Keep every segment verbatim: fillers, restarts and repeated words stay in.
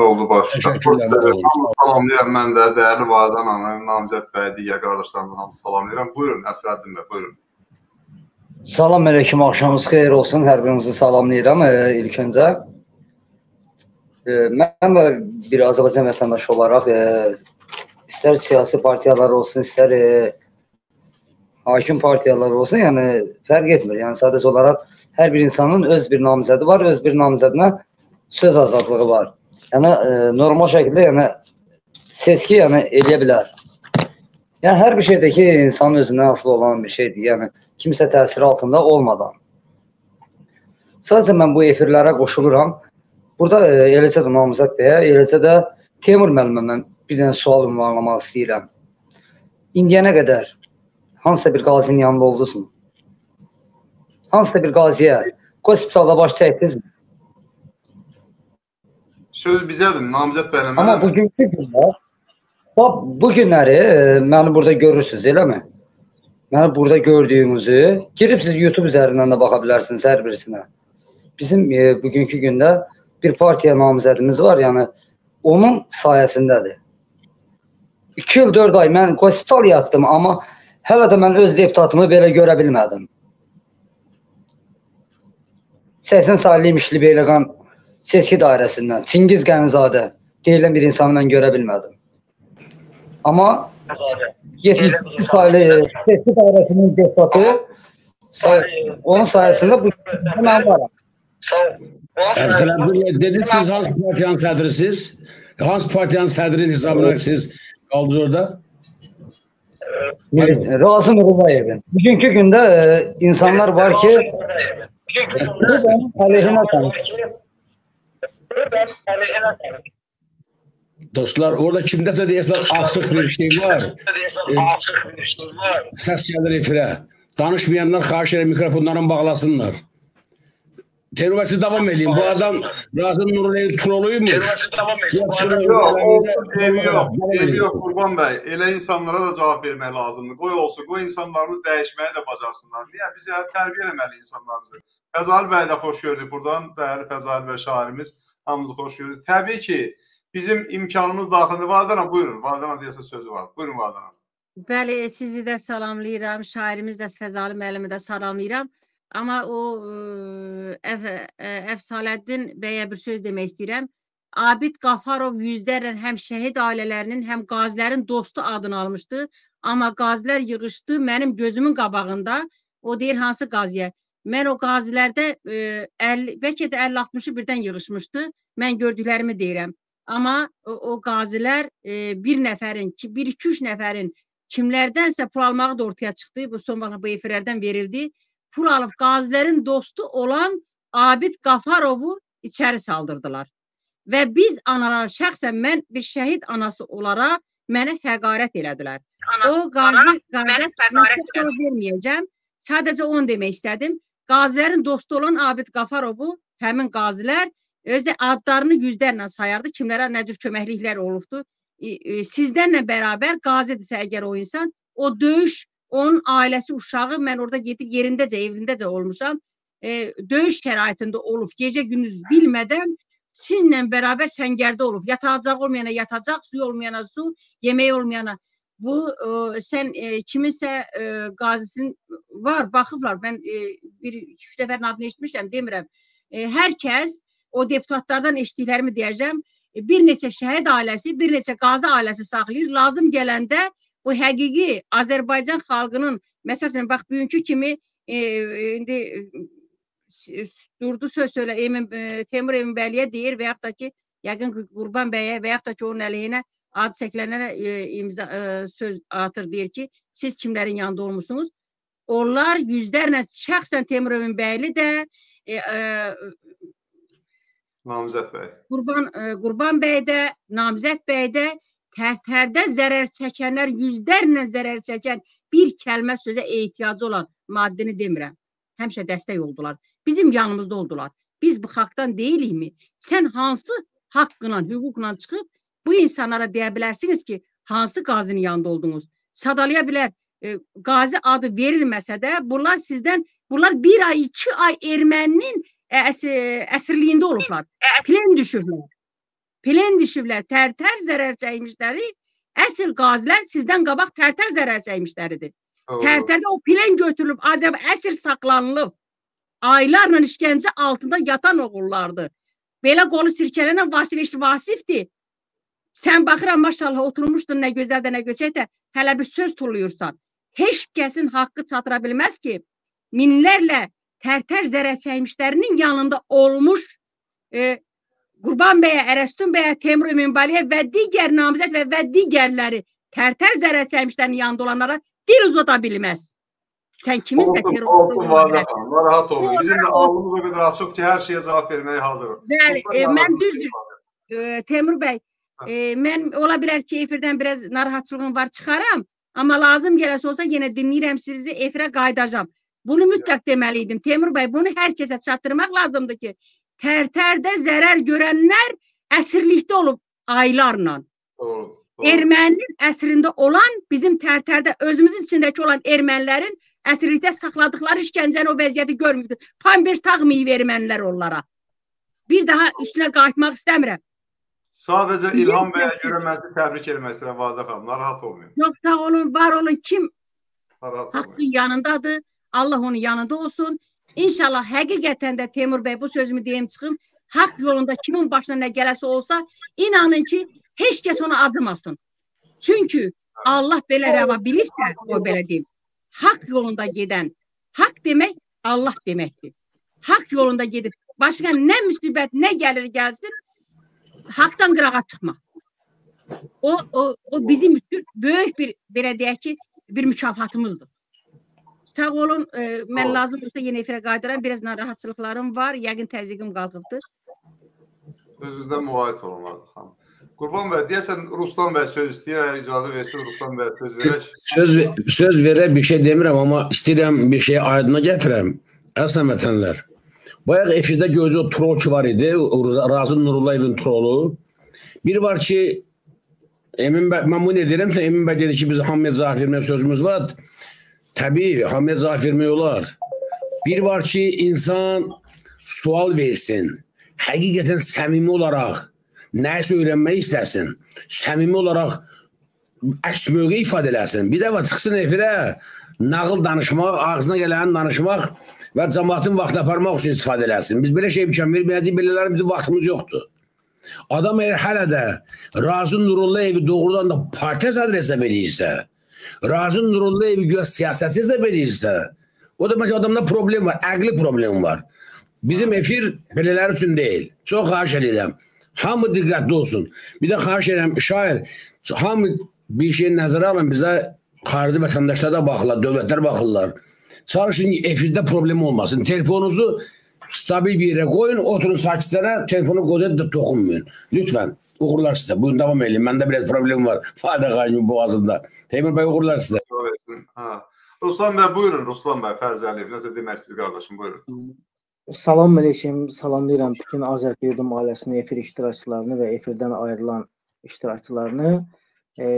Oldu başda. Salamlayıram mən də, dəyərli Vardan Hanım, Namizəd bəy, digər qardaşlarımdan hamısı salamlayıram. Buyurun, Əsrəddin bəy, buyurun. Salam əleykum, axşamınız xeyir olsun. Hər birinizi salamlayıram ilk öncə. Mən bir Azərbaycan vətəndaşı olaraq istər siyasi partiyalar olsun, istər hakim partiyalar olsun, yəni fərq etmir. Yəni sadəcə olaraq hər bir insanın öz bir namizədi var, öz bir namizədinə söz azadlığı var. Yəni normal şəkildə yəni seçki yəni eləyə bilər. Yəni hər bir şeydəki insanın özündən asılı olan bir şeydir. Yəni kimsə təsiri altında olmadan. Sadəcə mən bu efirlərə qoşuluram. Burada Elisad Mamzaq Bey'e, Elisad'a Temur Məmmədli'dən bir dənə sual ünvanlamaq istəyirəm. İndiyənə qədər hansısa bir qazinin yanında oldunuzmu? Hansısa bir qaziyə hospitalda baş çəkdinizmi? Söz bizədir, Namizəd bəy. Amma bugünkü günlər, bu günləri məni burada görürsünüz, eləmi? Məni burada gördüyünüzü, girib siz YouTube üzərindən də baxa bilərsiniz hər birisinə. Bizim bugünkü gündə bir partiya namizədimiz var, yəni onun sayəsindədir. İki il, dörd ay mən hospital yatdım, amma hələ də mən öz deputatımı belə görə bilmədim. səksən saliyim işli Beyləqan seçki dairəsindən, Çingiz Genzade deyilən bir insanı mən görə bilmədim. Amma yetmiş sayılı seçki dairəsinin deputatı onun sayəsində bu mən varam. Dediniz siz Hans Partiyan Sedrisiz. Hans Partiyan Sedri'nin hesabına siz kaldınız orada. Razi Nurullayev'in. Bugünkü gündə insanlar var ki Qurban əleyhinə tanışır. Dostlar, orada kimdəsə deyəsə açıq bir şey var. Səs gəlir efirə. Danışmayanlar xahiş edir mikrofonlarını bağlasınlar. Terörist devam edeyim. Bu adam Razi Nurullayev'in troluymuş. Evi yok Qurban bəy. Elə insanlara da cavab vermək lazımdır. Qoy olsun, qoy insanlarımız dəyişməyə də bacarsınlar. Niyə? Biz tərbiyə eləməli insanlarımızı. Fəzail bəy də xoş gördük buradan. Dəyərli Fəzail bəy şairimiz. Hamımızı xoş gördük. Təbii ki, bizim imkanımız daxildir. Vardana buyurun. Vardana deyəsə sözü var. Buyurun Vardana. Bəli, sizi də salamlayıram. Şairimiz də Sfəzalı Mələmi də salamlayıram. Amma o Əfsaləddin bəyə bir söz demək istəyirəm. Abid Qafarov yüzlərlə həm şəhid ailələrinin, həm qazilərin dostu adını almışdı. Amma qazilər yığışdı mənim gözümün qabağında. O deyir hansı qaziyə? Mən o qazilərdə bəlkə də əlli altmışı birdən yığışmışdı. Mən gördüklərimi deyirəm. Amma o qazilər bir nəfərin, bir iki üç nəfərin kimlərdənsə pul almağı da ortaya çıxdı. Bu son vaxt bu efirlərdən verildi. Pul alıb qazilərin dostu olan Abid Qafarovu içəri saldırdılar. Və biz analar, şəxsən mən bir şəhid anası olaraq mənə həqarət elədilər. O qazi, qazi verməyəcəm. Sadəcə onu demək istədim. Qazilərin dostu olan Abid Qafarovu, həmin qazilər özdə adlarını yüzlərlə sayardı. Kimlərə nə cür köməkliklər olubdu. Sizlərlə bərabər qazidirsə əgər o insan, o döyüş, onun ailəsi, uşağı, mən orada gedib yerindəcə, evlindəcə olmuşam, döyüş şəraitində olub, gecə gündüz bilmədən sizinlə bərabər səngərdə olub, yatacaq olmayana yatacaq, su olmayana su, yemək olmayana. Bu, sən kiminsə qazisinin var, baxıblar, mən bir-iki üç dəfərin adını eşitmişəm, demirəm. Hər kəs, o deputatlardan eşitdiklərimi deyəcəm, bir neçə şəhid ailəsi, bir neçə qazi ailəsi saxlayır, lazım gələndə bu həqiqi Azərbaycan xalqının, məsələn, bax, bugünkü kimi indi durdu söz söylə, Temür Ümün Bariyə deyir və yaxud da ki, yəqin Qurban bəyə və yaxud da ki, onun əleyhinə adı səklənənə söz atır, deyir ki, siz kimlərin yanında olmuşsunuz? Onlar yüzlərlə, şəxsən Temür Ümün Bari də Qurban bəy də, Namizəd bəy də tərtərdə zərər çəkənlər, yüzlərlə zərər çəkən bir kəlmə sözə ehtiyacı olan maddini demirəm. Həmşə dəstək oldular. Bizim yanımızda oldular. Biz bu xalqdan deyilikmi? Sən hansı haqqla, hüquqla çıxıb bu insanlara deyə bilərsiniz ki, hansı qazinin yanında oldunuz? Sadalaya bilər, qazi adı verilməsə də bunlar sizdən, bunlar bir ay, iki ay erməninin əsirliyində olublar. Plen düşürlər. Pilen düşüblər, tərtər zərər çəkmişləri, əsl qazilər sizdən qabaq tərtər zərər çəkmişləridir. Tərtərdə o pilen götürülüb, əsl saxlanılıb, aylarla işgəncə altında yatan oğullardır. Belə qolu sirkələnən Vasif eşi Vasifdir. Sən baxıram, maşallah oturmuşdun, nə gözəl də, nə göçək də, hələ bir söz tuluyursan. Heç kəsin haqqı çatıra bilməz ki, minlərlə tərtər zərər çəkmişlərinin yanında olmuş Qurban bəyə, Erastun bəyə, Temür Ümün Bariyə və digər namizəd və və digərləri tərtər zərər çəkmişlərinin yanında olanlara dil uzada bilməz. Sən kimiz də terör oldu? Oldu, Vardan Hanım, rahat olun. Bizim də alnımız o qədər açıq ki, hər şeyə cavab verməyə hazırıq. Bəli, mən düzdür, Temür bəy, mən ola bilər ki, efirdən biraz narahatçılığım var, çıxaram, amma lazım gələsə olsa yenə dinləyirəm sizi, efirə qaydacam. Bunu mütləq deməliydim, Temür bəy, bunu hər kəsə çatdırmaq lazımdır ki, tərtərdə zərər görənlər əsirlikdə olub aylarla. Erməninin əsrində olan, bizim tərtərdə özümüzün içindəki olan ermənilərin əsirlikdə saxladıqları işgəncəni o vəziyyəti görmürdür. Pambers tağmayıb ermənilər onlara. Bir daha üstünə qayıtmaq istəmirəm. Sadəcə İlham bəyə görəməzdir, təbrik eləmək istəyirəm, Vardan xanım, narahat olmayın. Çox sağ olun, var olun, kim haqqın yanındadır, Allah onun yanında olsun. İnşallah həqiqətən də Temür bəy, bu sözümü deyim çıxım, haqq yolunda kimin başına nə gələsi olsa, inanın ki, heç kəs ona acımasın. Çünki Allah belə rəva bilirsə, o belə deyim, haqq yolunda gedən, haqq demək Allah deməkdir. Haqq yolunda gedib, başqa nə müsibət, nə gəlir gəlsin, haqdan qırağa çıxma. O bizim üçün böyük bir, belə deyək ki, bir mükafatımızdır. Sağ olun, mən lazım olsa yenə efirə qayıdıram, biraz narahatçılıqlarım var, yəqin təzyiqim qalxıbdır. Özünüzdən müayət olun, Vardan xanım. Qurban bəy, deyəsən, Ruslan bəy söz istəyir, əgər icazə versin, Ruslan bəy söz verək. Söz verək, bir şey demirəm, amma istəyirəm, bir şeyi aydına gətirəm. Əslən vətənlər, bayaq efirdə gözü o trol ki var idi, Razi Nurullayevin trolu. Bir var ki, mən bunu edirəm, Emin bəy dedi ki, biz Hamid Zafirme sözümüz var. Təbii, Hamid Zafirme olar. Bir var ki, insan sual versin, həqiqətən səmimi olaraq, nəyisə öyrənmək istərsin, səmimi olaraq əks mövqe ifadə eləsin. Bir dəfə çıxsın efirə, nağıl danışmaq, ağzına gələn danışmaq və cəmaatın vaxtını aparmaq üçün istifadə eləsin. Biz belə şey imkan verməyəcəyik, belələrin bizim vaxtımız yoxdur. Adam əgər hələ də Razi Nurullayevi doğrudan da partiya sədri hesab edirsə, Razi Nurullayevi güya siyasətçi hesab edirsə, o da adamda problem var, əqli problem var. Bizim efir belələr üçün deyil. Çox xahiş edirəm. Hamı diqqətli olsun. Bir də xahiş edirəm, şair, hamı bir şey nəzərə alın, bizə xarici vətəndaşlar da baxırlar, dövlətlər baxırlar. Çalışın ki, efirdə problem olmasın. Telefonunuzu stabil bir yerə qoyun, oturun sakitlərə, telefonu qoyun da toxunmayın. Lütfən, uğurlar sizə. Buyurun, davam edin. Məndə biraz problem var. Fədə qayımın boğazımda. Temür bəy, uğurlar sizə. Ruslan bəy, buyurun. Ruslan bəy, Fərz Ali, nəsə demək istəyir qardaşım, buyurun. Salam əleykum, salamlayıram bütün AzerFreedom ailəsini, efir iştirakçılarını və efirdən ayrılan iştirakçılarını.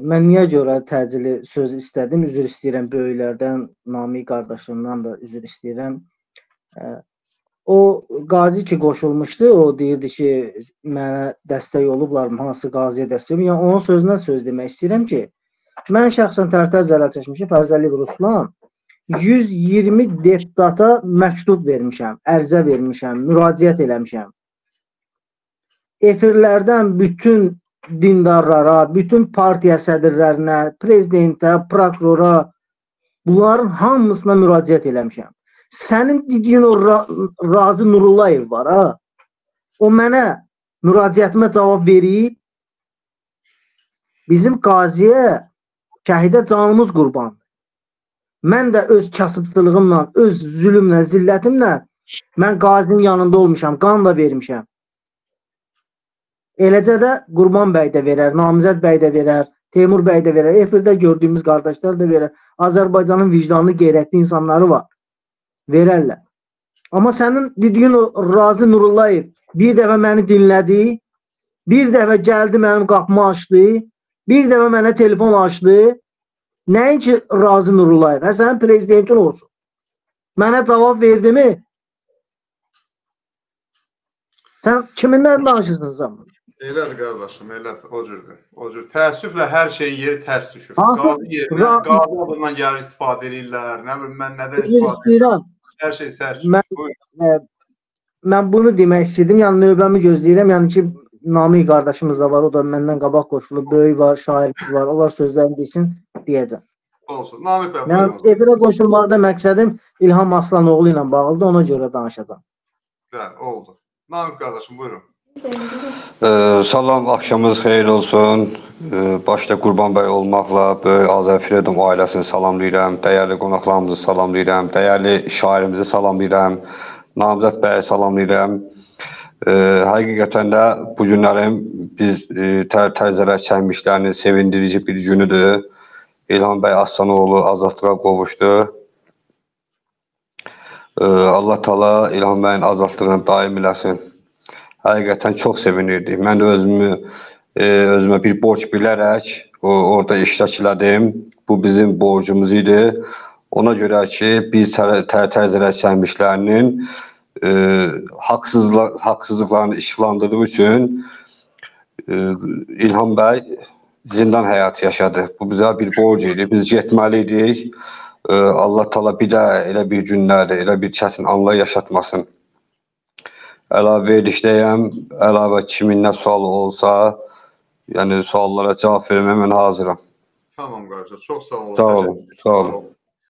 Mən niyə görə təcili söz istədim, üzr istəyirəm böyüklərdən, Namiq qardaşımdan da üzr istəyirəm. O qazi ki qoşulmuşdu, o deyirdi ki, mənə dəstək olublarım, hansı qaziyə dəstək olub. Yəni, onun sözündən söz demək istəyirəm ki, mən şəxsən tərtər zərər çəkmişim, Fərz Ali Ruslan. yüz iyirmi deputata məktub vermişəm, ərzə vermişəm, müraciət eləmişəm. Efirlərdən bütün dindarlara, bütün partiya sədirlərinə, prezidentə, prokurora, bunların hamısına müraciət eləmişəm. Sənin dediyin o Razi Nurullayev var, ha? O mənə müraciətmə cavab verib, bizim qaziyə, şəhidə canımız qurbandır. Mən də öz kasıbçılığımla, öz zülümlə, zillətimlə mən qazinin yanında olmuşam, qan da vermişəm. Eləcə də Qurban bəy də verər, Namizəd bəy də verər, Temur bəy də verər, efirdə gördüyümüz qardaşlar da verər. Azərbaycanın vicdanlı, qeyrətli insanları var, verərlər. Amma sənin dediyin o Razi Nurullayev bir dəfə məni dinlədi, bir dəfə gəldi mənim qapımı açdı, bir dəfə mənə telefon açdı. Nəyin ki, Razi Nurullayev, hə sənin prezidentin olsun. Mənə cavab verdi mi? Sən kiminlə danışırsınız? Elədir qardaşım, elədir. O cürdür. O cür. Təəssüflə hər şeyin yeri tərs düşür. Qazi yerinə, qazi adından gəlir istifadə edirlər. Nə bilmə, mən nədən istifadə edirəm? Hər şey tərs düşür. Mən, e, mən bunu demək istəyirdim. Yəni növbəmi gözləyirəm. Yəni ki, Namiq qardaşımız da var. O da məndən qabaq qoşulub. Böyük var, şair var. Onlar sözlərini desin, deyəcəm. Olsun. Namiq bəy, buyurun. Efirə qoşulmaqda məqsədim İlham Aslan oğlu ilə bağlıdır. Ona görə danışacağım. Bəli, oldu. Namiq qardaşım, buyurun. Ee, salam, akşamınız hayırlı olsun. Ee, başta Qurban bəy olmaqla böyük AzerFreedom ailəsini salamlayıram. Dəyərli qonaqlarımızı salamlayıram. Dəyərli şairimizi salamlayıram. Namzət bəyi salamlayıram. Ee, həqiqətən də bu günlərim biz e, tər-tərzələr çəkmişlərinin sevindirici bir günüdür. İlham bəy Aslanoğlu azadlığa qovuşdu. Ee, Allah Teala İlham bəyin azadlığını daim eləsin. Həqiqətən çox sevinirdik. Mən də özümü, e, özümə bir borc bilərək o, orada iştirak elədim. Bu bizim borcumuz idi. Ona görə ki, biz tər-tərzələr çəkmişlərinin e, haqsızlıqlarını işıqlandırdığı üçün e, İlham bəy zindan həyatı yaşadı. Bu bizə bir borc idi. Biz getməli idik. E, Allah Teala bir də elə bir günlərdə, elə bir çətin anlar yaşatmasın. Əlavə edişdəyəm, əlavə kimin nə sualı olsa, yəni suallara cavab verməyə mən hazıram. Tamam qardaşlar, çox sağ olun. Sağ olun, sağ olun.